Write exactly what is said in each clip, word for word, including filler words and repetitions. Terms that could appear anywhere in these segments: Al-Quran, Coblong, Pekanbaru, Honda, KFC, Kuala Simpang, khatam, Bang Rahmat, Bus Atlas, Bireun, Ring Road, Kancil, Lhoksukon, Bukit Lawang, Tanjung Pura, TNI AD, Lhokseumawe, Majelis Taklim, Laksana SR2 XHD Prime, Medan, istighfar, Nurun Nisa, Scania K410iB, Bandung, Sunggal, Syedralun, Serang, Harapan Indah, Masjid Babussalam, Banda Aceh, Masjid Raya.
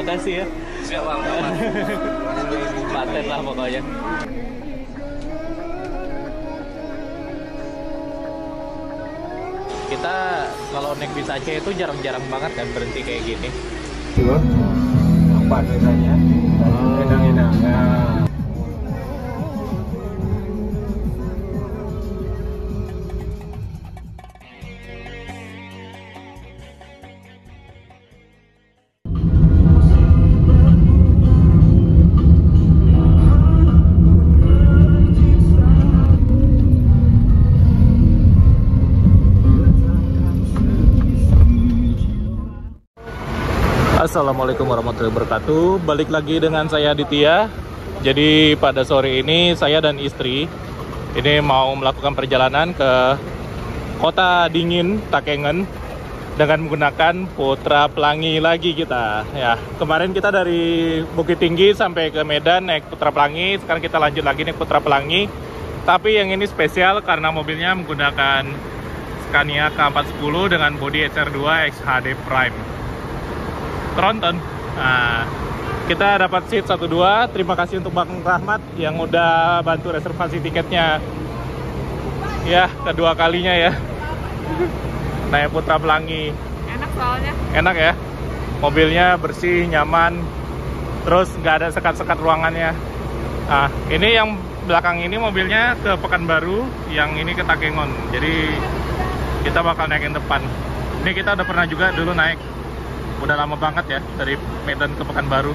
Makasih ya. Siap Bang. Paten lah pokoknya. Kita kalau naik bis Aceh itu jarang-jarang banget kan berhenti kayak gini. Coba apa biasanya? Enang-enang. Ya. Assalamualaikum warahmatullahi wabarakatuh. Balik lagi dengan saya Ditya. Jadi pada sore ini saya dan istri ini mau melakukan perjalanan ke kota dingin Takengon dengan menggunakan Putra Pelangi lagi kita. Ya, kemarin kita dari Bukit Tinggi sampai ke Medan naik Putra Pelangi. Sekarang kita lanjut lagi naik Putra Pelangi. Tapi yang ini spesial karena mobilnya menggunakan Scania K empat satu nol dengan bodi S R dua X H D Prime Tronton. Nah, kita dapat seat satu dua. Terima kasih untuk Bang Rahmat yang udah bantu reservasi tiketnya. Ya, kedua kalinya ya. Naik Putra Pelangi. Enak soalnya. Enak ya. Mobilnya bersih, nyaman. Terus nggak ada sekat-sekat ruangannya. Nah, ini yang belakang ini mobilnya ke Pekanbaru, yang ini ke Takengon. Jadi kita bakal naikin depan. Ini kita udah pernah juga dulu naik. Udah lama banget ya, dari Medan ke Pekanbaru.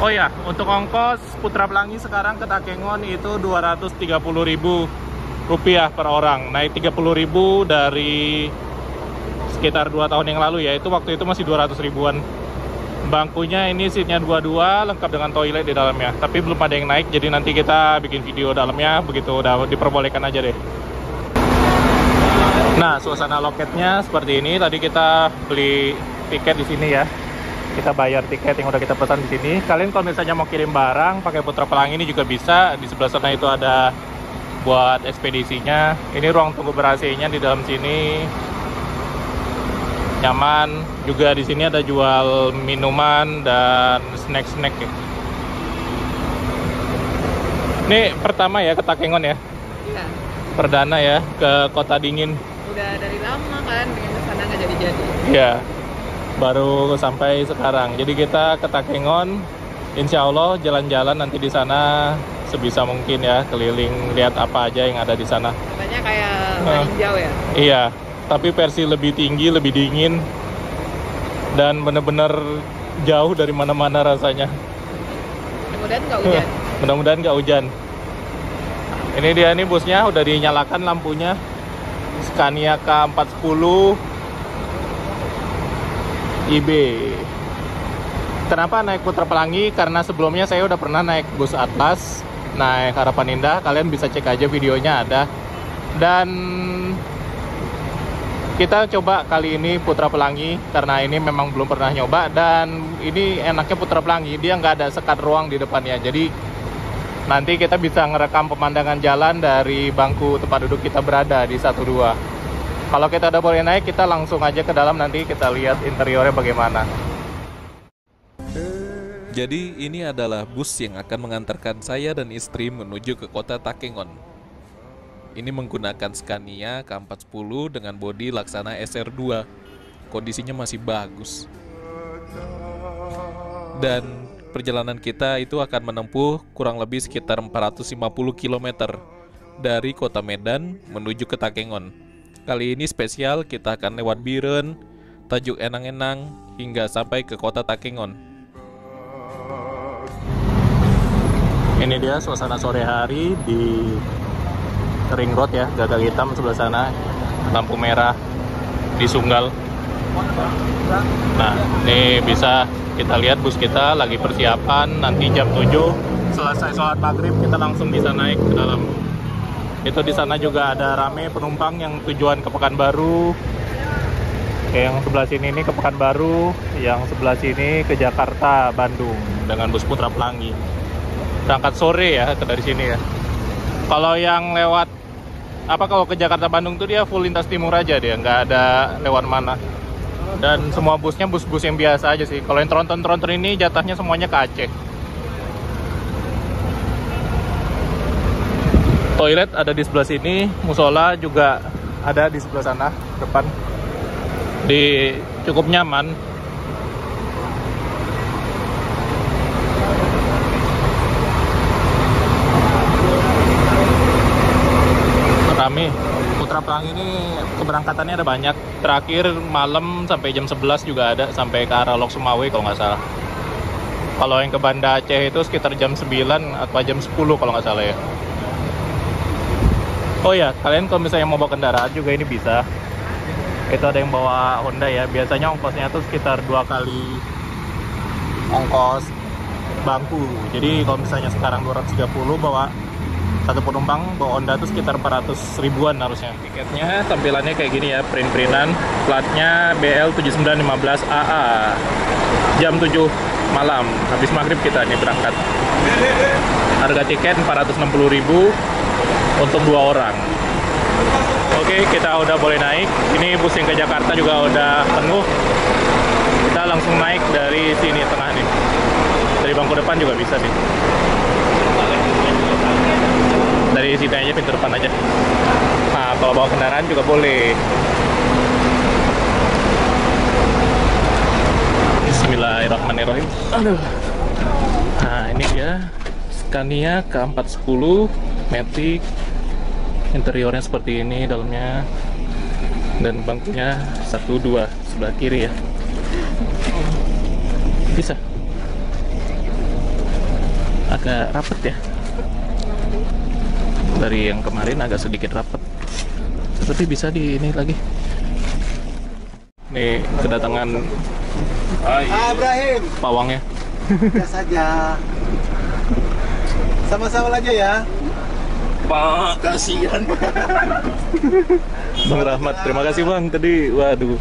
Oh ya, untuk ongkos Putra Pelangi sekarang ke Takengon itu dua ratus tiga puluh ribu rupiah per orang. Naik tiga puluh ribu dari sekitar dua tahun yang lalu ya, itu waktu itu masih dua ratus ribuan. Bangkunya ini seatnya dua dua, lengkap dengan toilet di dalamnya. Tapi belum ada yang naik, jadi nanti kita bikin video dalamnya, begitu udah diperbolehkan aja deh. Nah, suasana loketnya seperti ini. Tadi kita beli tiket di sini ya, kita bayar tiket yang udah kita pesan di sini. Kalian kalau misalnya mau kirim barang pakai Putra Pelangi ini juga bisa. Di sebelah sana itu ada buat ekspedisinya. Ini ruang tunggu ber A C-nya di dalam sini, nyaman juga. Di sini ada jual minuman dan snack-snack. Ini pertama ya ke Takengon ya? Iya. Perdana ya ke kota dingin. Udah dari lama kan pengen kesana nggak jadi-jadi. Iya. Baru sampai sekarang. Jadi kita ke Takengon, insya Allah jalan-jalan nanti di sana sebisa mungkin ya, keliling lihat apa aja yang ada di sana. Katanya kayak meninjau ya? Iya, tapi versi lebih tinggi, lebih dingin, dan bener-bener jauh dari mana-mana rasanya. Mudah-mudahan nggak hujan. Mudah-mudahan nggak hujan. Ini dia nih busnya, udah dinyalakan lampunya. Scania K empat satu nol. I B. Kenapa naik Putra Pelangi? Karena sebelumnya saya udah pernah naik bus Atlas, naik Harapan Indah. Kalian bisa cek aja videonya ada. Dan kita coba kali ini Putra Pelangi karena ini memang belum pernah nyoba. Dan ini enaknya Putra Pelangi, dia nggak ada sekat ruang di depannya. Jadi nanti kita bisa ngerekam pemandangan jalan dari bangku tempat duduk kita berada di satu dua. Kalau kita udah boleh naik, kita langsung aja ke dalam, nanti kita lihat interiornya bagaimana. Jadi ini adalah bus yang akan mengantarkan saya dan istri menuju ke kota Takengon. Ini menggunakan Scania K empat satu nol dengan bodi Laksana S R dua. Kondisinya masih bagus. Dan perjalanan kita itu akan menempuh kurang lebih sekitar empat ratus lima puluh kilometer dari kota Medan menuju ke Takengon. Kali ini spesial, kita akan lewat Bireun, Tajuk Enang-Enang, hingga sampai ke kota Takengon. Ini dia suasana sore hari di Ring Road ya, gagang hitam sebelah sana, lampu merah di Sunggal. Nah, ini bisa kita lihat bus kita lagi persiapan, nanti jam tujuh selesai sholat maghrib kita langsung bisa naik ke dalam. Itu di sana juga ada rame penumpang yang tujuan ke Pekanbaru. Yang sebelah sini ini ke Pekanbaru, yang sebelah sini ke Jakarta, Bandung dengan bus Putra Pelangi. Berangkat sore ya dari sini ya. Kalau yang lewat apa kalau ke Jakarta Bandung tuh dia full lintas timur aja dia, nggak ada lewat mana. Dan semua busnya bus-bus yang biasa aja sih. Kalau yang Tronton-Tronton ini jatahnya semuanya ke Aceh. Toilet ada di sebelah sini, musola juga ada di sebelah sana depan. Di cukup nyaman. Rame. Putra Perang ini keberangkatannya ada banyak. Terakhir malam sampai jam sebelas juga ada, sampai ke arah Lhokseumawe kalau nggak salah. Kalau yang ke Banda Aceh itu sekitar jam sembilan atau jam sepuluh kalau nggak salah ya. Oh ya, kalian kalau misalnya mau bawa kendaraan juga ini bisa. Itu ada yang bawa Honda ya. Biasanya ongkosnya itu sekitar dua kali ongkos bangku. Jadi kalau misalnya sekarang dua ratus tiga puluh, bawa satu penumpang, bawa Honda itu sekitar empat ratus ribuan harusnya. Tiketnya tampilannya kayak gini ya, print-printan. Platnya B L tujuh sembilan satu lima A A. Jam tujuh malam, habis maghrib kita nih berangkat. Harga tiket empat ratus enam puluh ribu untuk dua orang. Oke, kita udah boleh naik. Ini bus yang ke Jakarta juga udah penuh. Kita langsung naik dari sini tengah nih. Dari bangku depan juga bisa nih. Dari sini aja, pintu depan aja. Nah, kalau bawa kendaraan juga boleh. Bismillahirrahmanirrahim. Aduh. Nah, ini dia Scania K empat satu nol Matic. Interiornya seperti ini, dalamnya, dan bangkunya satu dua sebelah kiri ya. Bisa agak rapet ya, dari yang kemarin agak sedikit rapet, tapi bisa di ini lagi. Nih kedatangan Ibrahim pawangnya. Biasa saja, sama-sama aja ya. Pak, kasihan. Bang Rahmat, terima kasih Bang tadi. Waduh.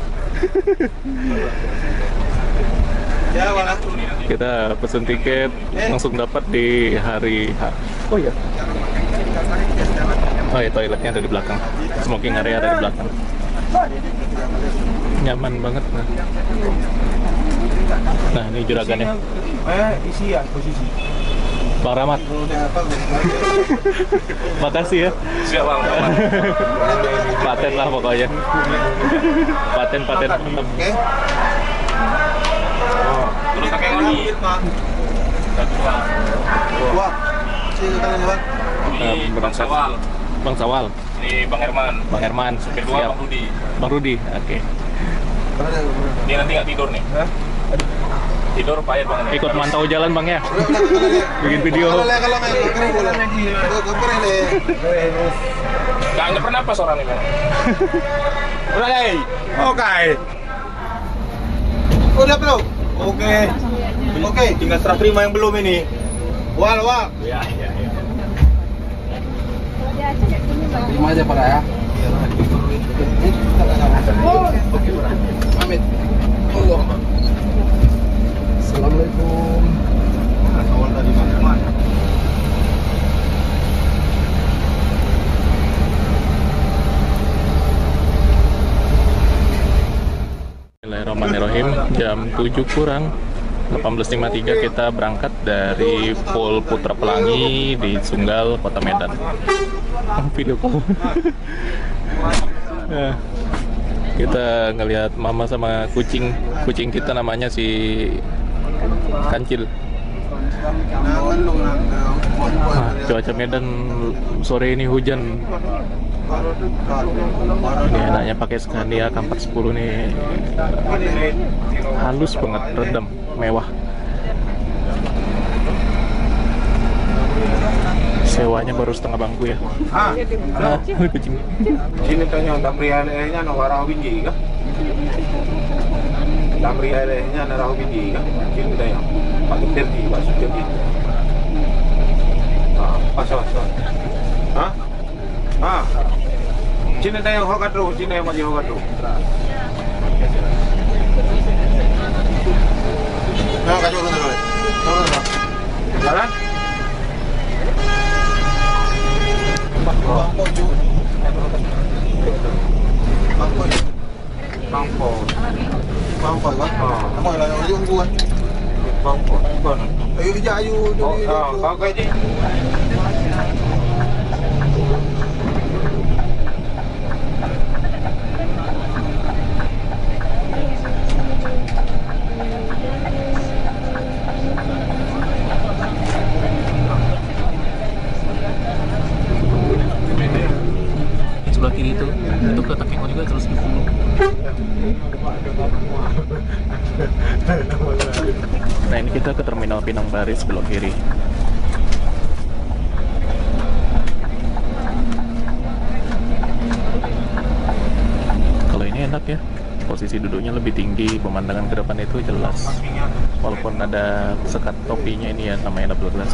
Ya, walah. Kita pesen tiket eh. langsung dapat di hari H. Oh iya. Oh iya, toiletnya ada di belakang. Smoking area ada di belakang. Nyaman banget. Nah, nah ini juragannya. Eh, isi ya, posisi. Bang Rahmat, makasih ya. Siap Bang Rahmat. Paten lah pokoknya. Paten, paten. Oke. Terus pakai oli. Wah. Ini Bang Sawal. Bang Sawal. Ini Bang Herman. Bang Herman. Kedua Bang Rudi. Bang Rudi, oke. Ini nanti nggak tidur nih. Tidur payah banget. Ikut mantau jalan Bang ya. Bikin video. Gak ngeper napas orang ini. Udah deh. Oke. Udah belum? Oke. Oke, tinggal serah terima yang belum ini. Wal wal. Iya iya iya. Terima aja Pak ya. Amin. Allahumma. Assalamualaikum. Awal dari mana-mana. Bismillahirrahmanirrahim. Jam tujuh kurang delapan belas lima puluh tiga kita berangkat dari Pol Putra Pelangi di Sunggal, Kota Medan. Video call. Nah, kita ngelihat mama sama kucing. Kucing kita namanya si Kancil. Nah, cuaca Medan sore ini hujan. Ini enaknya pakai Scania K empat satu nol nih, halus banget, redam, mewah. Sewanya baru setengah bangku ya. Ah, nah, ini kucing. Sini tanya tamriannya no warau binjai kah? Tamriannya no warau binjai kah? Sini tanya. Pak Ketir di masuk jadi. Ah, pas-pas. Hah? Ah. Sini tanya hokat dulu, sini maju hokat dulu. Nah, kacau dulu. Jalan. Bangpo. Bangpo. Tajuk Enang-Enang. Bangkok. Ayo je ayo. Oh, bangkok je. Sebelah kiri itu itu ke Takengon juga terus ke Pulau. Nah ini kita ke Terminal Pinang Baris sebelah kiri. Kalau ini enak ya, posisi duduknya lebih tinggi, pemandangan ke depan itu jelas. Walaupun ada sekat topinya ini ya, namanya double glass.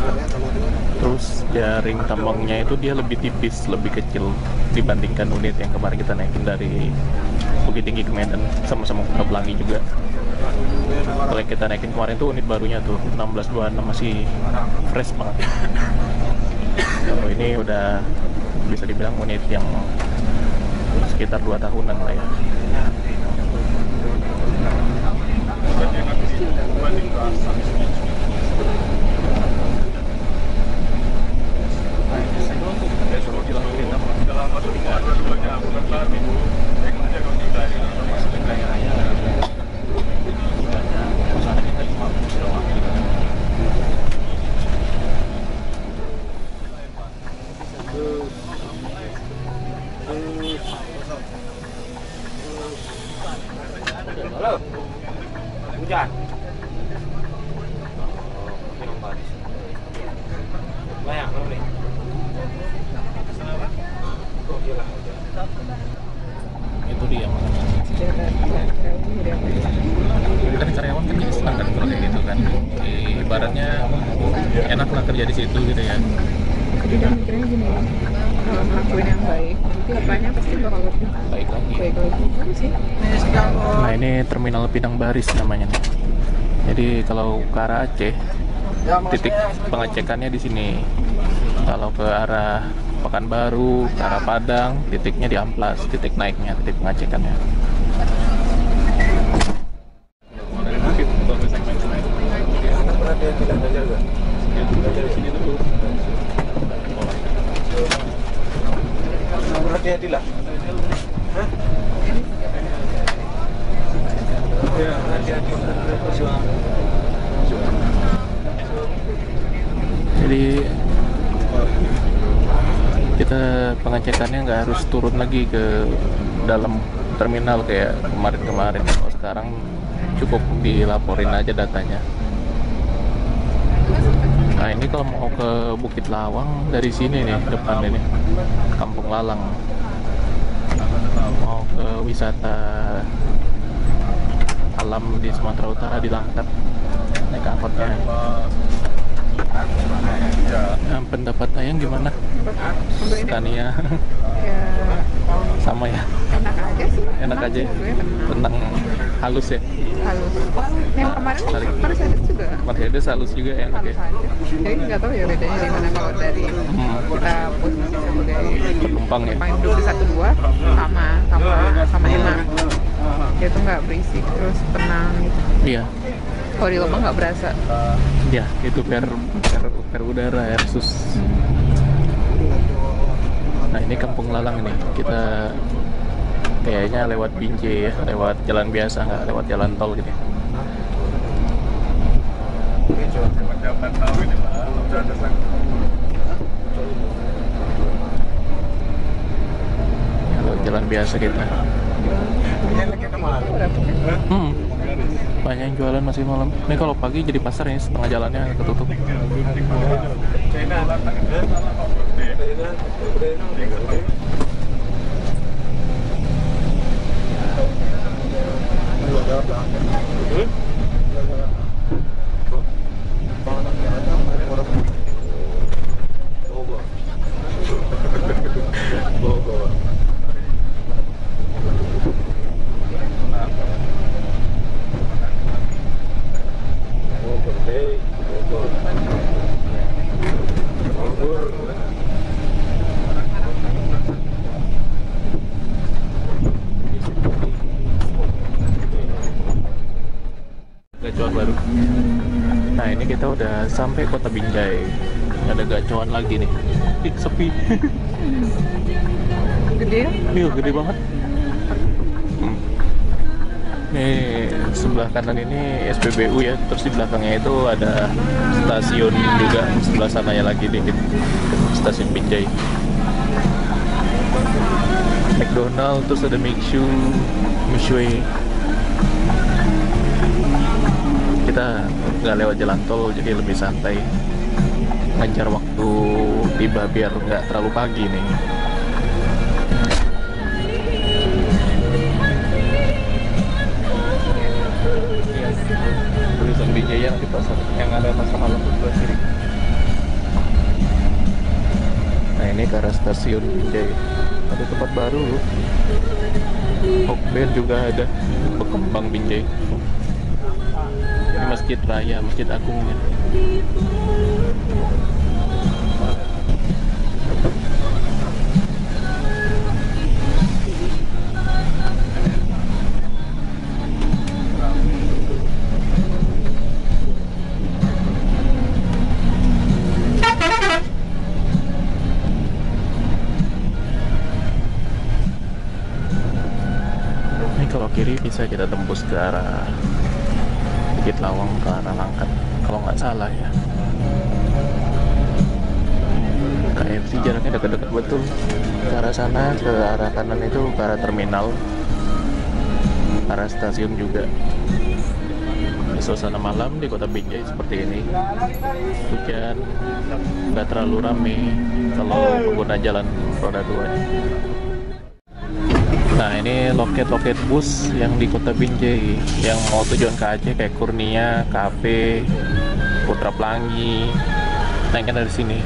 Terus jaring tambangnya itu dia lebih tipis, lebih kecil dibandingkan unit yang kemarin kita naikin dari Bukit Tinggi ke Medan, sama-sama Kota Pelangi juga. Kalau yang kita naikin kemarin tuh unit barunya tuh enam belas dua puluh enam masih fresh banget. Kalau ini udah bisa dibilang unit yang sekitar dua tahunan lah ya. Nah ini Terminal Pinang Baris namanya nih. Jadi kalau ke arah Aceh, titik pengecekannya di sini. Kalau ke arah Pekanbaru, ke arah Padang, titiknya di Amplas, titik naiknya, titik pengecekannya. Hati-hatilah. Hah? Ya, hati-hati. Jadi kita pengecekannya nggak harus turun lagi ke dalam terminal kayak kemarin-kemarin. Kalau sekarang cukup dilaporin aja datanya. Nah ini kalau mau ke Bukit Lawang dari sini nih depan ini Kampung Lalang. Mau ke wisata alam di Sumatera Utara di Langkat naik angkotnya. Nah, pendapat Ayang gimana? Scania sama ya? Enak aja sih. Enak aja. Tenang, halus ya. Halus. Yang kemarin Mercedes juga. Mercedes halus juga enak ya. Jadi nggak tahu ya bedanya di mana kalau dari kita posisi sebagai penumpang ya. Penumpang duduk di satu dua sama sama sama enak. Dia tuh nggak berisik terus tenang gitu. Iya. Kalau di Lombang nggak berasa. Ya itu per per, per udara ya khusus. Nah ini Kampung Lalang ini kita kayaknya lewat Binjai ya, lewat jalan biasa nggak lewat jalan tol gitu. Ya, lewat jalan biasa kita. Hmm. Banyak yang jualan masih malam. Ini kalau pagi jadi pasar ya, setengah jalannya ketutup. Nah ini kita udah sampai kota Binjai. Ada gacoan lagi nih. Ih, sepi. Gede? Iya, gede banget. Hmm. Nih sebelah kanan ini S P B U ya. Terus di belakangnya itu ada stasiun juga. Sebelah sananya lagi dikit. Stasiun Binjai. McDonald, terus ada Mixue, Mixue. Kita nggak lewat jalan tol, jadi lebih santai. Ngejar waktu tiba biar nggak terlalu pagi nih. Tulisan Binjai yang di pasar, yang ada pasar malam di sebelah sini. Nah ini ke arah stasiun Binjai. Ada tempat baru, Hokben juga ada, berkembang Binjai. Ini Masjid Raya, Masjid Agungnya. Kiri bisa kita tembus ke arah Bukit Lawang, ke arah Langkat kalau nggak salah ya. K F C jaraknya dekat-dekat betul. Ke arah sana, ke arah kanan itu ke arah terminal, ke arah stasiun juga. Suasana malam di kota Binjai seperti ini. Hujan, nggak terlalu rame kalau pengguna jalan roda dua. Nah ini loket-loket bus yang di kota Binjai yang mau tujuan ke Aceh kayak Kurnia, K P, Putra Pelangi, naiknya dari sini.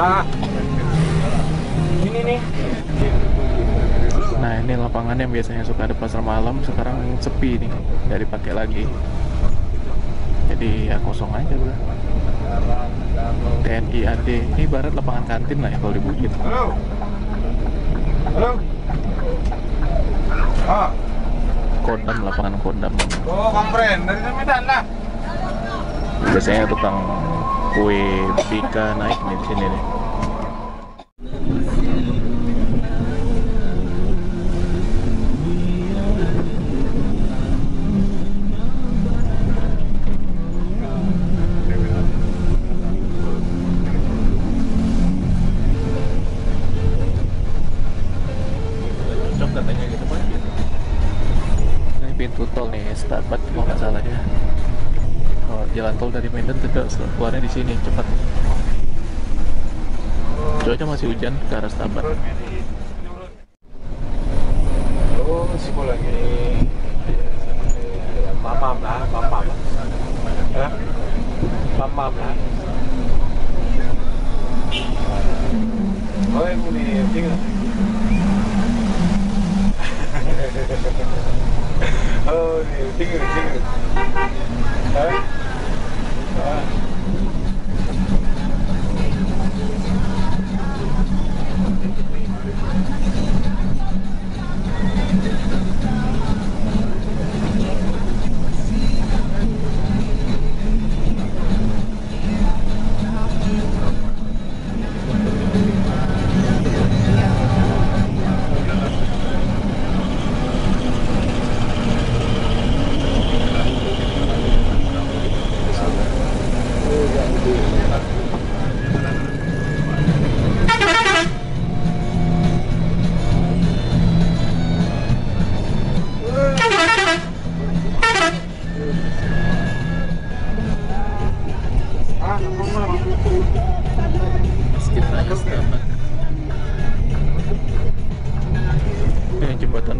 Ah. Nah ini lapangan yang biasanya suka ada pasar malam, sekarang sepi nih, nggak dipakai lagi, jadi ya kosong aja udah. T N I A D ini barat lapangan kantin lah ya kalau di Bukit. Halo. Halo. Ah. Kodam, lapangan kodam. Oh, kompren dari Medan lah. Biasanya tukang kue pika naik nih di sini nih. Stabat kalau nggak salah ya. Kalau jalan tol dari Medan tidak keluarnya di sini cepat. Cuaca masih hujan ke arah Stabat. Oh, sekolah ini. Mamam lah, mamam. Ya. Mamam lah. Oh, ini tinggal. Oh, tinggi, tinggi. Hah? Ah.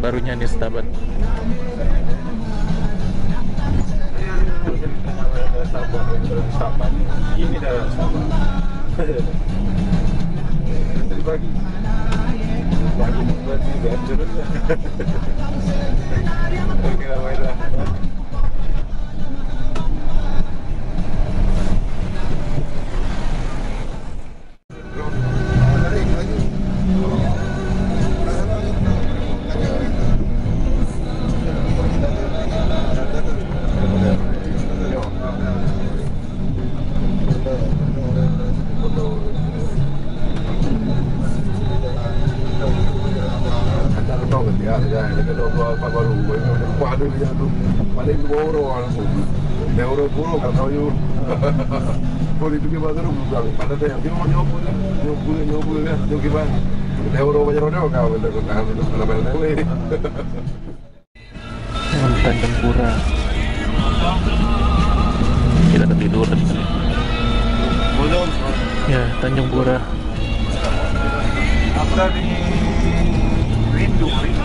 Barunya nih Stabat. Ini dalam Stabat. Tadi pagi. Pagi buat juga. baru gue ini udah kuadu dia tuh paling dua euro langsung dua euro puluh nggak tahu yuk boleh pergi baru pulang pada tanya dia mau nyoba lah nyoba nyoba lah nyoba gimana dua euro banyak orang kau bener bener harus bener bener boleh Tanjung Pura kita ketidur di sini ya Tanjung Pura aku dari rindu rindu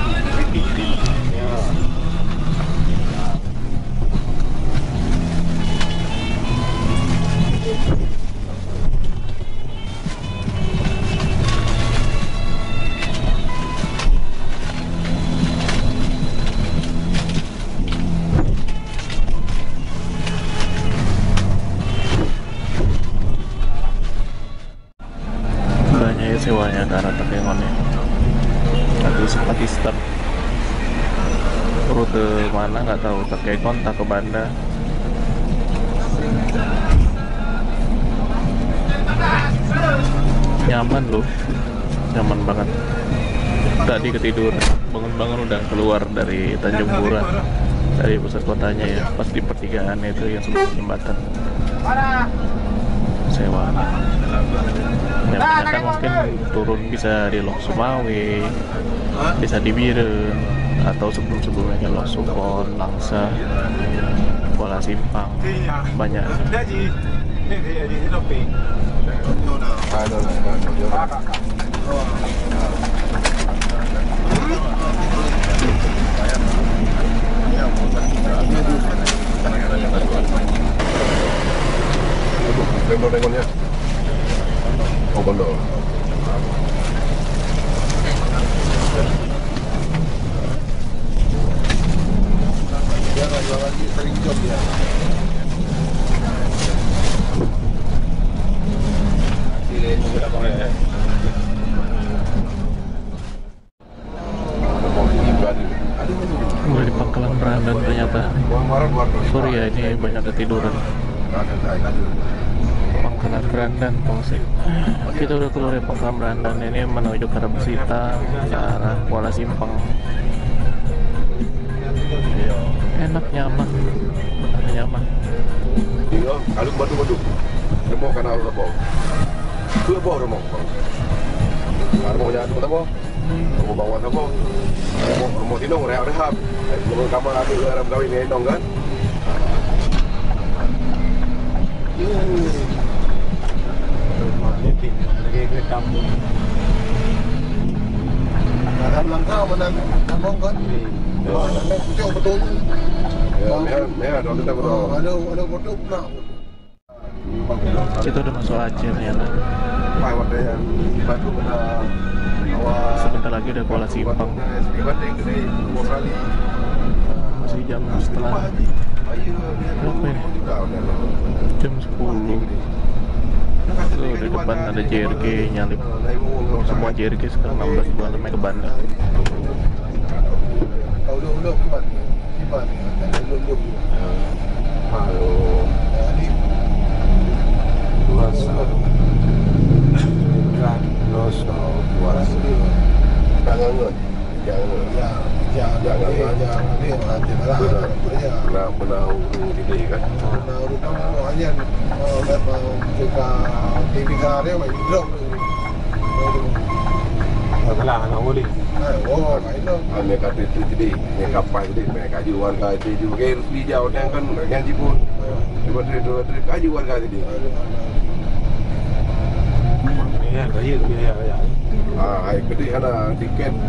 banyak sewanya ke arah Takengon ya tapi sempat Pakistan rute mana nggak tahu, Takengon, tak ke Banda. Nyaman loh, nyaman banget. Tadi ketiduran, bangun-bangun udah keluar dari Tanjung Pura, dari pusat kotanya ya. Pas di pertigaan itu yang sebelum jembatan. Sewa. Yang ternyata mungkin turun bisa di Lhokseumawe, bisa di Bireun, atau sebelum-sebelumnya ke Lhoksukon, Langsa, Kuala Simpang, banyak. Tengok-tengoknya oh gondol dia nggak jual lagi sering job dia gue di Pangkalan Brandan ternyata sorry ya ini banyak ketiduran Pangkalan Brandan sih. Kita udah keluar dari Pangkalan Brandan ini menuju ke arah Besita, ke arah Kuala Simpang. Enak nyaman, benar nyaman. Iya, kalau batu batu, remok karena harus remok. Tuh remok remok. Remok jangan tempat remok. Remok bawaan remok. Remok remok tinong rehab rehab. Remok kamar aku rehab kawin ini dong kan. Ini lagi ke kampung. Ada langkah menang kampung kan? Betul betul. Ya, ada kita betul. Ada ada betul nak. Kita udah masuk Aceh ya. Sebentar lagi udah Kuala Simpang. Masih jam setelah. Oke. jam sepuluh. Tuh, di depan ada J R G nyalip semua J R G sekarang enam belas bulan sampai ke Banda.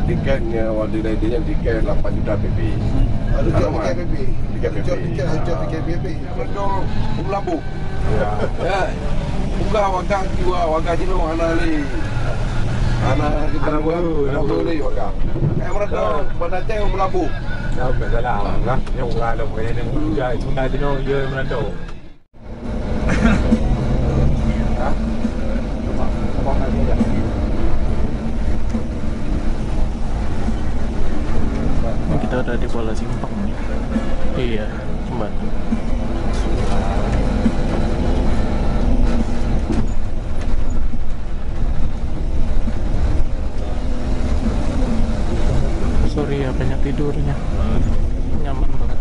Tiketnya wali lainnya tiket delapan juta P P. Ada tiket P P. Tiket P P. Tiket P P. Mendong ulabu. Ya. Ya. Buka warga jiwa, warga jiwa anak ni. Anak kita nak buat, nak beli warga. Eh mendong Banda Aceh ulabu. Nah, besalah. Nah, yang orang ada boleh ni muda, muda di no dia mendong. Kita ada di Kuala Simpang nih. Iya, cuman sorry ya katanya tidurnya nyaman banget.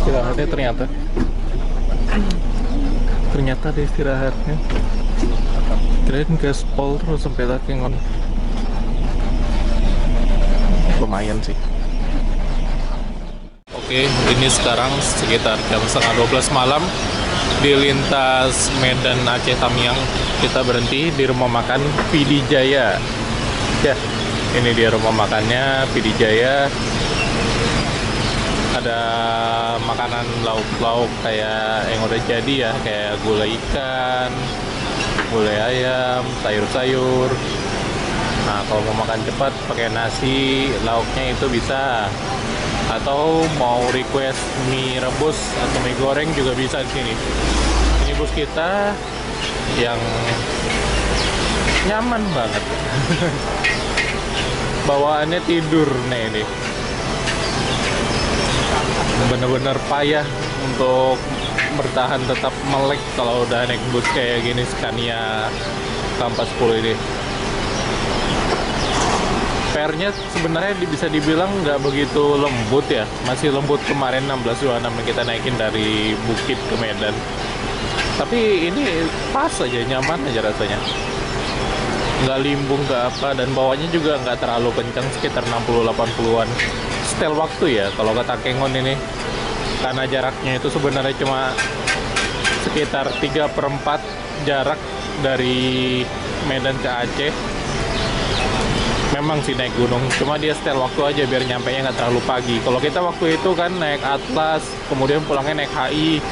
Istirahatnya ternyata ternyata ada istirahatnya. Kirain gaspol terus sampai Takengon. Lumayan sih. Oke, ini sekarang sekitar jam setengah dua belas malam di lintas Medan Aceh Tamiang. Kita berhenti di rumah makan Pidi Jaya. Ya, ini dia rumah makannya Pidi Jaya. Ada makanan lauk-lauk kayak yang udah jadi ya, kayak gulai ikan, gulai ayam, sayur-sayur. Nah, kalau mau makan cepat pakai nasi, lauknya itu bisa. Atau mau request mie rebus atau mie goreng juga bisa di sini. Ini bus kita yang nyaman banget. Bawaannya tidur nih ini. Bener-bener payah untuk bertahan tetap melek kalau udah naik bus kayak gini Scania K empat sepuluh ini. Pernya sebenarnya bisa dibilang nggak begitu lembut ya, masih lembut kemarin enam belas dua puluh enam yang kita naikin dari Bukit ke Medan. Tapi ini pas aja, nyaman aja rasanya. Nggak limbung ke apa, dan bawahnya juga nggak terlalu kencang, sekitar enam puluh delapan puluhan setel waktu ya kalau ke Takengon ini, karena jaraknya itu sebenarnya cuma sekitar tiga per empat jarak dari Medan ke Aceh. Memang sih naik gunung, cuma dia setel waktu aja biar nyampe nya nggak terlalu pagi. Kalau kita waktu itu kan naik Atlas, kemudian pulangnya naik H I,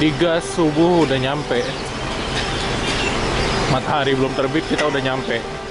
digas subuh udah nyampe. Matahari belum terbit, kita udah nyampe.